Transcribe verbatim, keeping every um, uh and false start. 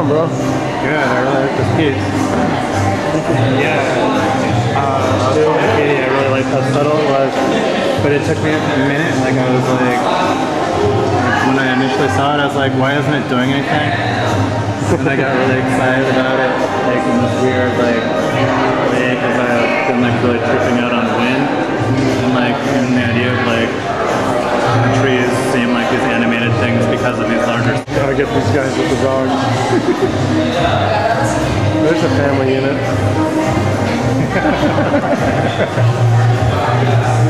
doing, bro? Good, I really like this piece. Yeah. Uh, I was telling the Katie, I really liked how subtle it was, but it took me a minute. Like, I was like, when I initially saw it, I was like, why isn't it doing anything? And I got really excited about it, like, in this weird, like, way, because I've been, like, really tripping out on wind, and, like, and the idea of, like, trees seem like these animated things because of these larger. Gotta get these guys with the dogs. There's a family unit.